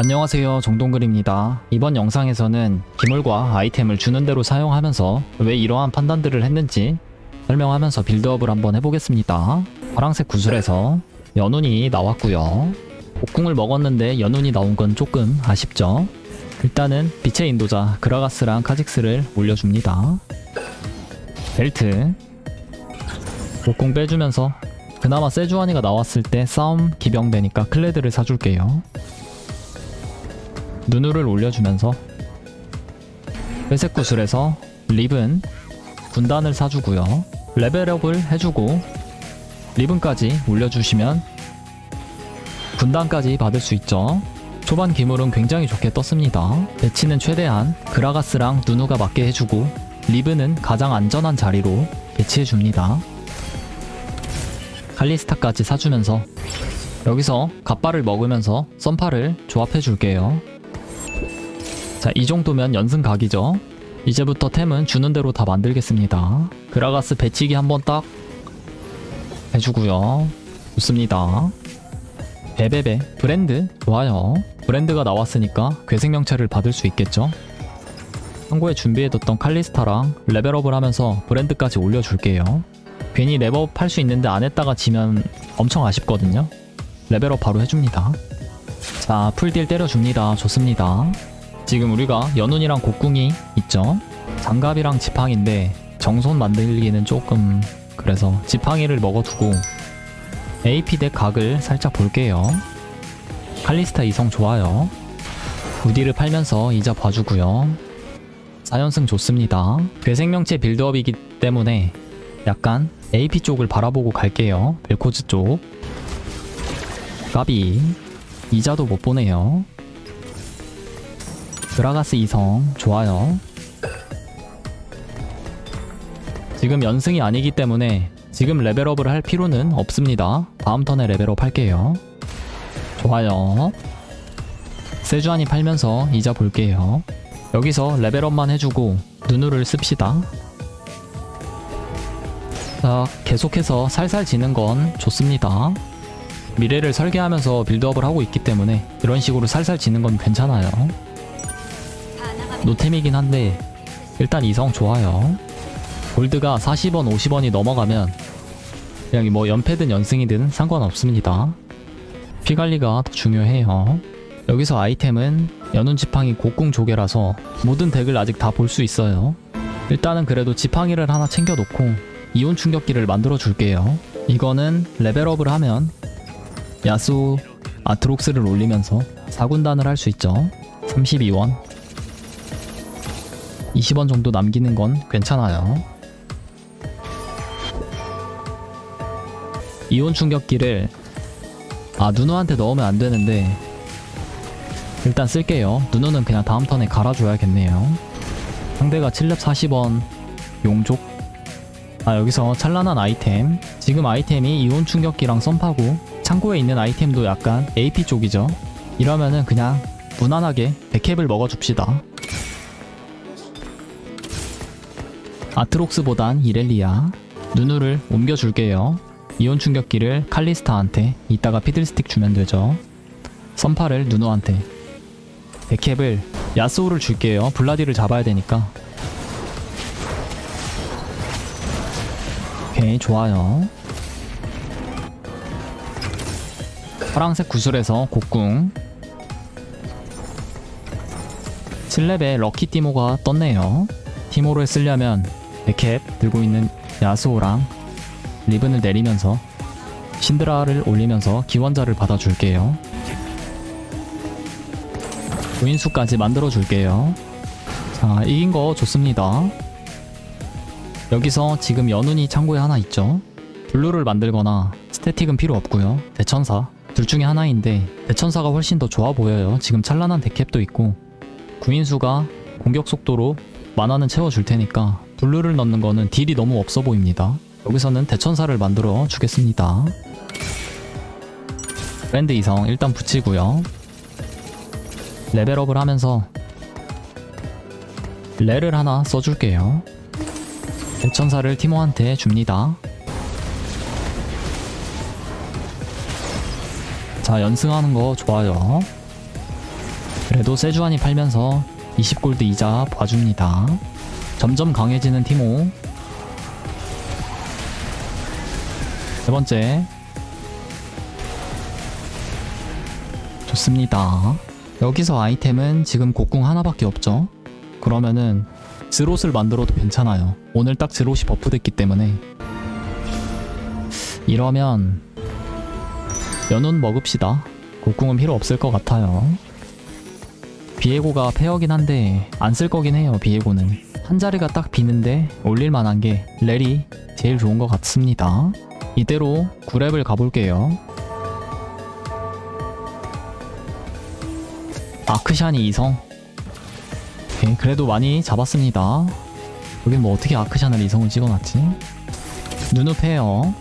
안녕하세요, 정동글입니다. 이번 영상에서는 기물과 아이템을 주는 대로 사용하면서 왜 이러한 판단들을 했는지 설명하면서 빌드업을 한번 해보겠습니다. 파랑색 구슬에서 연운이 나왔고요. 복궁을 먹었는데 연운이 나온 건 조금 아쉽죠. 일단은 빛의 인도자 그라가스랑 카직스를 올려줍니다. 벨트 복궁 빼주면서 그나마 세주아니가 나왔을 때 싸움 기병대니까 클레드를 사줄게요. 누누를 올려주면서 회색 구슬에서 리븐 군단을 사주고요. 레벨업을 해주고 리븐까지 올려주시면 군단까지 받을 수 있죠. 초반 기물은 굉장히 좋게 떴습니다. 배치는 최대한 그라가스랑 누누가 맞게 해주고 리븐은 가장 안전한 자리로 배치해줍니다. 칼리스타까지 사주면서 여기서 갑바를 먹으면서 썬파를 조합해줄게요. 자, 이 정도면 연승 각이죠. 이제부터 템은 주는 대로 다 만들겠습니다. 그라가스 배치기 한번 딱 해주고요. 좋습니다. 베베베 브랜드 좋아요. 브랜드가 나왔으니까 괴생명체를 받을 수 있겠죠. 참고에 준비해뒀던 칼리스타랑 레벨업을 하면서 브랜드까지 올려줄게요. 괜히 레벨업 할 수 있는데 안 했다가 지면 엄청 아쉽거든요. 레벨업 바로 해줍니다. 자, 풀딜 때려줍니다. 좋습니다. 지금 우리가 연운이랑 곡궁이 있죠. 장갑이랑 지팡인데 정손 만들기는 조금 그래서 지팡이를 먹어두고 AP 덱 각을 살짝 볼게요. 칼리스타 이성 좋아요. 우디를 팔면서 이자 봐주고요. 4연승 좋습니다. 괴생명체 빌드업이기 때문에 약간 AP 쪽을 바라보고 갈게요. 벨코즈 쪽 까비 이자도 못 보네요. 그라가스 이성 좋아요. 지금 연승이 아니기 때문에 지금 레벨업을 할 필요는 없습니다. 다음 턴에 레벨업 할게요. 좋아요. 세주아니 팔면서 이자 볼게요. 여기서 레벨업만 해주고 누누를 씁시다. 자, 계속해서 살살 지는 건 좋습니다. 미래를 설계하면서 빌드업을 하고 있기 때문에 이런 식으로 살살 지는 건 괜찮아요. 노템이긴 한데 일단 이성 좋아요. 골드가 40원, 50원이 넘어가면 그냥 뭐 연패든 연승이든 상관없습니다. 피관리가 더 중요해요. 여기서 아이템은 연운지팡이 곡궁 조개라서 모든 덱을 아직 다 볼 수 있어요. 일단은 그래도 지팡이를 하나 챙겨놓고 이온 충격기를 만들어 줄게요. 이거는 레벨업을 하면 야스오 아트록스를 올리면서 4군단을 할 수 있죠. 32원 20원 정도 남기는 건 괜찮아요. 이온 충격기를 누누한테 넣으면 안 되는데 일단 쓸게요. 누누는 그냥 다음 턴에 갈아줘야겠네요. 상대가 7렙 40원 용족. 여기서 찬란한 아이템. 지금 아이템이 이온 충격기랑 썸파고 창고에 있는 아이템도 약간 AP 쪽이죠. 이러면은 그냥 무난하게 백캡을 먹어줍시다. 아트록스보단 이렐리아 누누를 옮겨줄게요. 이온 충격기를 칼리스타한테 이따가 피들스틱 주면 되죠. 썸파를 누누한테 백캡을 야스오를 줄게요. 블라디를 잡아야 되니까. 오케이, 좋아요. 파랑색 구슬에서 곡궁 7렙에 럭키 티모가 떴네요. 티모를 쓰려면 백캡 들고 있는 야스오랑 리븐을 내리면서 신드라를 올리면서 기원자를 받아줄게요. 부인수까지 만들어줄게요. 자, 이긴 거 좋습니다. 여기서 지금 연운이 창고에 하나 있죠. 룰루를 만들거나 스태틱은 필요 없고요. 대천사 둘 중에 하나인데 대천사가 훨씬 더 좋아 보여요. 지금 찬란한 데캡도 있고 구인수가 공격 속도로 만화는 채워줄 테니까 룰루를 넣는 거는 딜이 너무 없어 보입니다. 여기서는 대천사를 만들어 주겠습니다. 브랜드 이성 일단 붙이고요. 레벨업을 하면서 레를 하나 써줄게요. 대천사를 티모한테 줍니다. 자, 연승하는 거 좋아요. 그래도 세주아니 팔면서 20골드 이자 봐줍니다. 점점 강해지는 티모. 세 번째. 좋습니다. 여기서 아이템은 지금 곡궁 하나밖에 없죠. 그러면은 즈롯을 만들어도 괜찮아요. 오늘 딱 즈롯이 버프됐기 때문에. 이러면 연운 먹읍시다. 곡궁은 필요 없을 것 같아요. 비에고가 페어긴 한데 안 쓸 거긴 해요. 비에고는 한자리가 딱 비는데 올릴만한 게 렐이 제일 좋은 것 같습니다. 이대로 9렙을 가볼게요. 아크샨이 2성. 오케이, 그래도 많이 잡았습니다. 여긴 뭐 어떻게 아크샨을 2성을 찍어놨지? 누누 페어.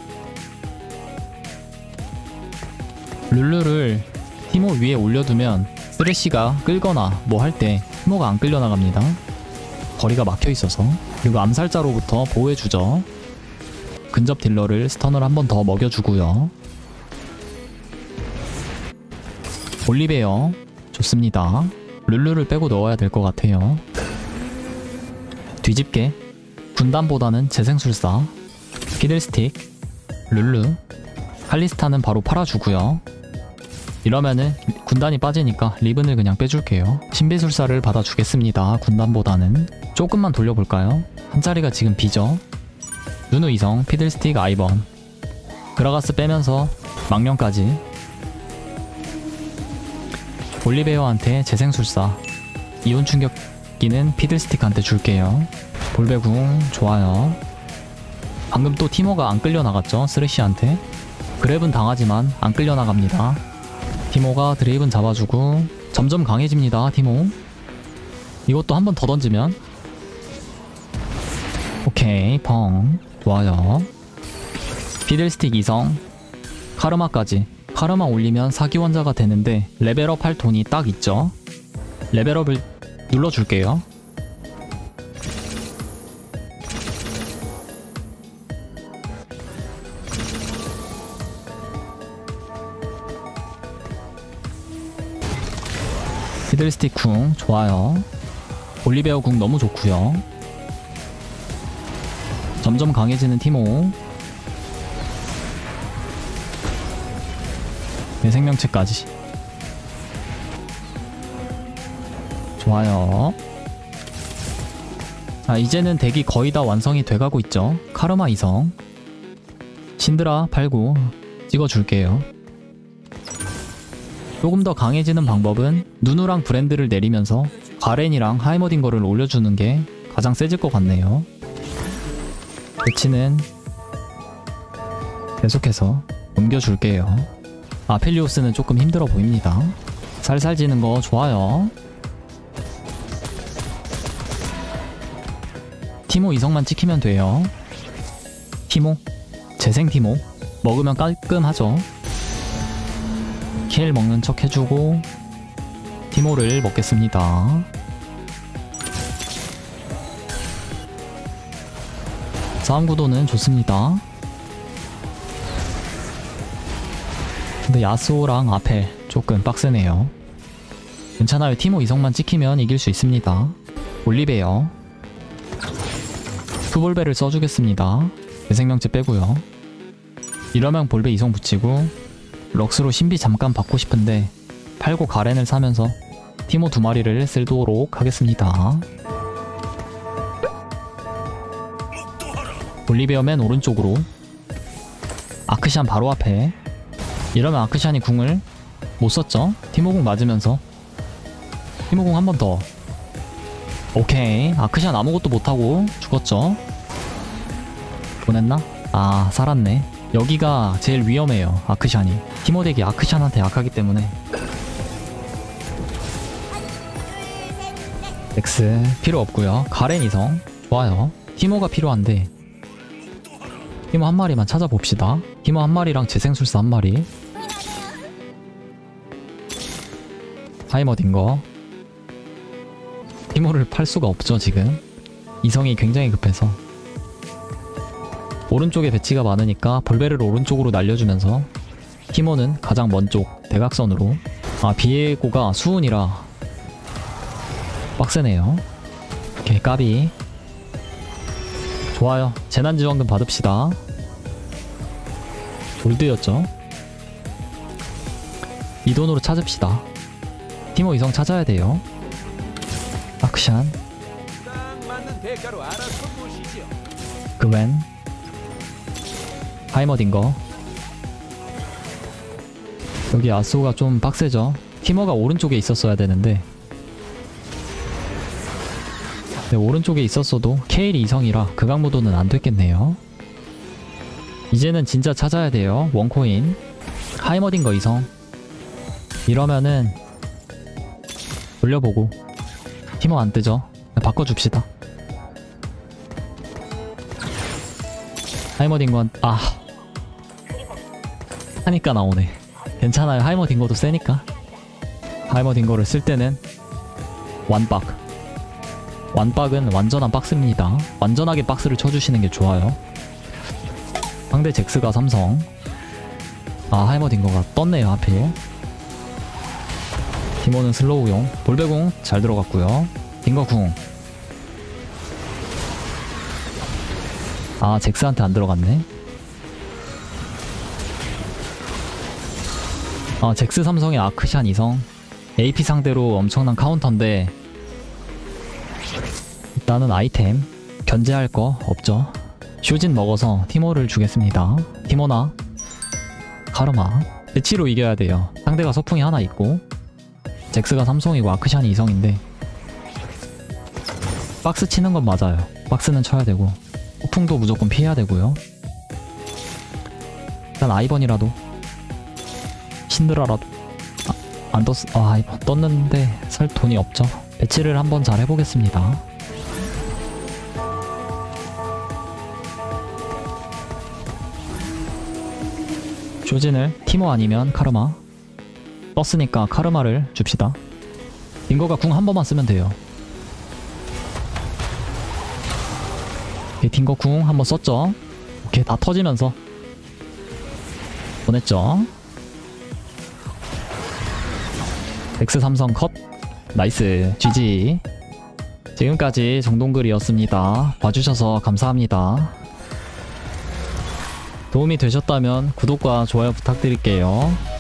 룰루를 티모 위에 올려두면 쓰레쉬가 끌거나 뭐 할 때 티모가 안 끌려나갑니다. 거리가 막혀있어서. 그리고 암살자로부터 보호해주죠. 근접 딜러를 스턴을 한 번 더 먹여주고요. 볼리베어 좋습니다. 룰루를 빼고 넣어야 될 것 같아요. 뒤집게. 군단보다는 재생술사. 피들스틱 룰루. 칼리스타는 바로 팔아주고요. 이러면은 군단이 빠지니까 리븐을 그냥 빼줄게요. 신비술사를 받아주겠습니다. 군단보다는. 조금만 돌려볼까요? 한자리가 지금 비죠. 누누 2성, 피들스틱, 아이번. 그라가스 빼면서 망령까지. 올리베어한테 재생술사. 이온충격기는 피들스틱한테 줄게요. 볼배궁 좋아요. 방금 또 티모가 안 끌려나갔죠. 쓰레쉬한테. 드레이븐 당하지만 안 끌려나갑니다. 티모가 드레이븐 잡아주고 점점 강해집니다. 티모 이것도 한 번 더 던지면 오케이 펑. 좋아요. 피들스틱 2성 카르마까지. 카르마 올리면 사기원자가 되는데 레벨업 할 돈이 딱 있죠. 레벨업을 눌러줄게요. 피들스틱 궁 좋아요. 올리베어 궁 너무 좋고요. 점점 강해지는 티모. 내 생명체까지 좋아요. 자 이제는 덱이 거의 다 완성이 돼가고 있죠. 카르마 2성 신드라 팔고 찍어줄게요. 조금 더 강해지는 방법은 누누랑 브랜드를 내리면서 가렌이랑 하이머딩거를 올려주는 게 가장 세질 것 같네요. 배치는 계속해서 옮겨줄게요. 아펠리오스는 조금 힘들어 보입니다. 살살 지는 거 좋아요. 티모 2성만 찍히면 돼요. 티모 재생 티모 먹으면 깔끔하죠. 케일 먹는 척 해주고 티모를 먹겠습니다. 싸움 구도는 좋습니다. 근데 야스오랑 아펠 조금 빡세네요. 괜찮아요. 티모 2성만 찍히면 이길 수 있습니다. 올리베어 투볼베를 써주겠습니다. 내 생명체 빼고요. 이러면 볼베 2성 붙이고 럭스로 신비 잠깐 받고 싶은데 팔고 가렌을 사면서 티모 2마리를 쓸도록 하겠습니다. 볼리베어 맨 오른쪽으로 아크샨 바로 앞에. 이러면 아크샨이 궁을 못 썼죠? 티모 궁 맞으면서 티모 궁 한 번 더. 오케이 아크샨 아무것도 못하고 죽었죠? 보냈나? 아 살았네. 여기가 제일 위험해요. 아크샨이 티모덱이 아크샨한테 약하기 때문에. 잭스 필요 없고요. 가렌 2성 좋아요. 티모가 필요한데 티모 한 마리만 찾아봅시다. 티모 한 마리랑 재생술사 한 마리. 하이머딩거 티모를 팔 수가 없죠. 지금 2성이 굉장히 급해서. 오른쪽에 배치가 많으니까 볼베를 오른쪽으로 날려주면서 티모는 가장 먼 쪽 대각선으로. 아 비에고가 수훈이라 빡세네요. 오케이, 까비. 좋아요. 재난지원금 받읍시다. 골드였죠. 이 돈으로 찾읍시다. 티모 이성 찾아야 돼요. 아크샨, 그웬, 하이머딩거. 여기 야스오가 좀 빡세죠. 티모가 오른쪽에 있었어야 되는데, 네, 오른쪽에 있었어도 케일이 이성이라 극악무도는 안됐겠네요. 이제는 진짜 찾아야 돼요. 원코인, 하이머딩거 이성. 이러면은 돌려보고 티모 안 뜨죠? 바꿔줍시다. 하이머딩건, 아, 하니까 나오네. 괜찮아요. 하이머딩거도 세니까. 하이머딩거를 쓸 때는 완박. 완박은 완전한 박스입니다. 완전하게 박스를 쳐주시는 게 좋아요. 상대 잭스가 삼성. 아, 하이머딩거가 떴네요 하필. 티모는 슬로우용. 볼배궁 잘 들어갔고요. 딩거궁. 아, 잭스한테 안 들어갔네. 아, 잭스 삼성의 아크샨 2성. AP 상대로 엄청난 카운터인데 일단은 아이템 견제할 거 없죠. 쇼진 먹어서 티모를 주겠습니다. 티모나 카르마. 배치로 이겨야 돼요. 상대가 서풍이 하나 있고 잭스가 삼성이고 아크샨이 2성인데 박스 치는 건 맞아요. 박스는 쳐야 되고 서풍도 무조건 피해야 되고요. 일단 아이번이라도, 신드라라도. 아, 안 떴... 아, 아이번 떴는데 살 돈이 없죠. 배치를 한번 잘 해보겠습니다. 쇼진을, 티모 아니면 카르마. 떴으니까 카르마를 줍시다. 링거가 궁 한 번만 쓰면 돼요. 딩거 궁 한 번 썼죠. 오케이, 다 터지면서 보냈죠. 엑스 삼성 컷. 나이스, GG. 지금까지 정동글이었습니다. 봐주셔서 감사합니다. 도움이 되셨다면 구독과 좋아요 부탁드릴게요.